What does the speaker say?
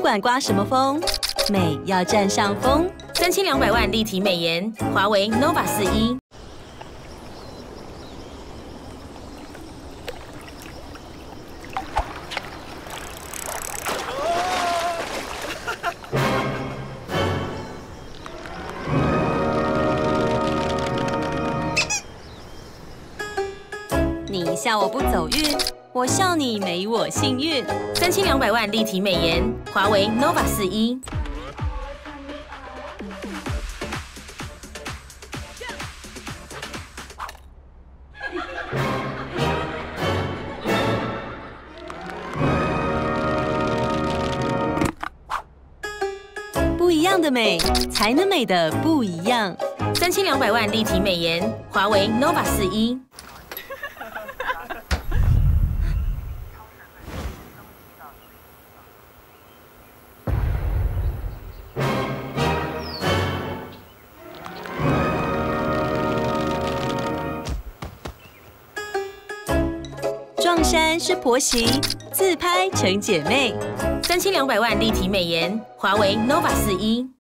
不管刮什么风，美要占上风。3200万立体美颜，华为 Nova 41。 你笑我不走运，我笑你没我幸运。3200万立体美颜，华为 Nova 41。不一样的美，才能美的不一样。3200万立体美颜，华为 Nova 41。 撞衫是婆媳，自拍成姐妹。3200万立体美颜，华为 Nova 41。